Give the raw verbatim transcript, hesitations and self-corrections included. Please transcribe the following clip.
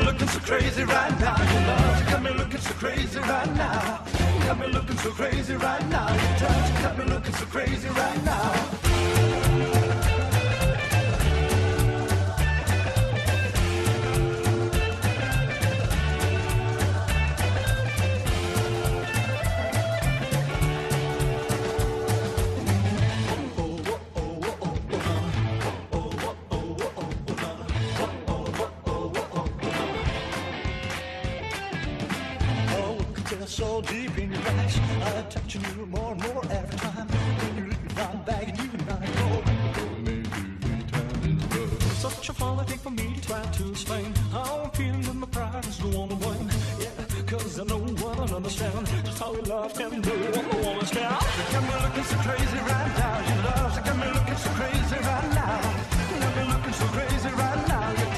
me looking so crazy right now. Your love got me looking so crazy right now. Got me looking so crazy right now. Your touch got me looking so crazy right now. So deep in your eyes, I'm touching you more and more every time. When you look right back at you and I go, oh, maybe time is right. Such a funny thing for me to try to explain how I'm feeling and my pride is the one to blame. Yeah, cause I know what I understand, just how you love and do what I want to stand. You got me looking so crazy right now, your love's got me looking so crazy right now. You got me looking so crazy right now.